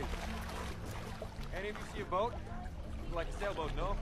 guys. Any of you see a boat? Like a sailboat, no?